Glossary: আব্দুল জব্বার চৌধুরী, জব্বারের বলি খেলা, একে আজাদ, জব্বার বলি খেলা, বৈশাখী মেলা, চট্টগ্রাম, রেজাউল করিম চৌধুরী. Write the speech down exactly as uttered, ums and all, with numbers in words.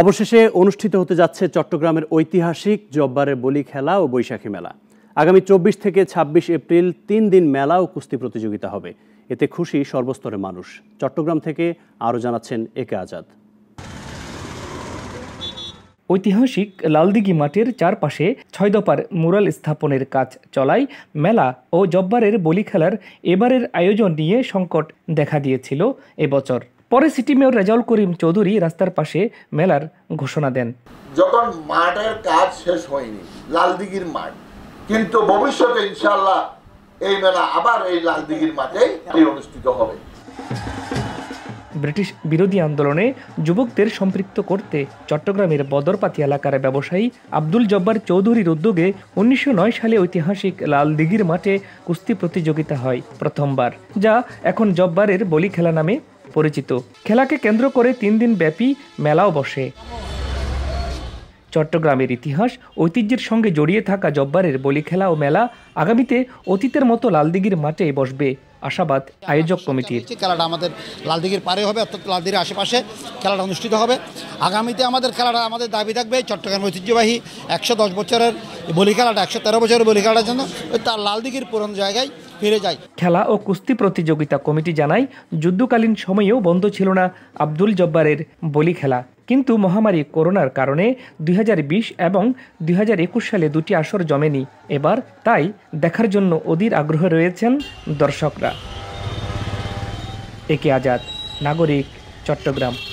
অবশেষে অনুষ্ঠিত হতে যাচ্ছে চট্টগ্রামের ঐতিহাসিক জব্বারের বলি খেলা ও বৈশাখী মেলা। আগামী চব্বিশ থেকে ছাব্বিশ এপ্রিল তিন দিন মেলা ও কুস্তি প্রতিযোগিতা হবে। এতে খুশি সর্বস্তরের মানুষ। চট্টগ্রাম থেকে আরও জানাচ্ছেন একে আজাদ। ঐতিহাসিক লালদিঘি মাঠের চারপাশে ছয় দফার মুরাল স্থাপনের কাজ চলায় মেলা ও জব্বারের বলি খেলার এবারের আয়োজন নিয়ে সংকট দেখা দিয়েছিল এবছর। পরে সিটি মেয়র রেজাউল করিম চৌধুরী রাস্তার পাশে মেলার ঘোষণা দেন। যখন মাঠের কাজ শেষ হয়নি লালদিঘির মাঠ, কিন্তু ভবিষ্যতে ইনশাআল্লাহ এই মেলা আবার এই লালদিঘির মাঠে অনুষ্ঠিত হবে। ব্রিটিশ বিরোধী আন্দোলনে যুবকদের সম্পৃক্ত করতে চট্টগ্রামের বদরপাতি এলাকার ব্যবসায়ী আব্দুল জব্বার চৌধুরীর উদ্যোগে উনিশশো নয় সালে ঐতিহাসিক লালদিঘির মাঠে কুস্তি প্রতিযোগিতা হয় প্রথমবার, যা এখন জব্বারের বলি খেলা নামে পরিচিত। খেলাকে কেন্দ্র করে তিন দিন ব্যাপী মেলাও বসে। চট্টগ্রামের ইতিহাস ঐতিহ্যের সঙ্গে জড়িয়ে থাকা জব্বারের বলি খেলা ও মেলা আগামীতে অতীতের মতো লালদিঘির মাঠে বসবে আশাবাদ আয়োজক কমিটির। খেলাটা আমাদের লালদিঘির পারে হবে, অর্থাৎ লালদিঘির আশেপাশে খেলাটা অনুষ্ঠিত হবে। আগামীতে আমাদের খেলাটা আমাদের দাবি থাকবে চট্টগ্রামের ঐতিহ্যবাহী একশো দশ বছরের বলি খেলাটা, একশো তেরো বছরের বলি খেলাটার জন্য তার লালদিঘির পুরনো জায়গায় ফিরে যায়। খেলা ও কুস্তি প্রতিযোগিতা কমিটি জানায়, যুদ্ধকালীন সময়েও বন্ধ ছিল না আব্দুল জব্বারের বলি খেলা, কিন্তু মহামারী করোনার কারণে দুই হাজার বিশ এবং দুই হাজার একুশ সালে দুটি আসর জমেনি এবার, তাই দেখার জন্য অধীর আগ্রহে রয়েছেন দর্শকরা। একে আজাদ, নাগরিক, চট্টগ্রাম।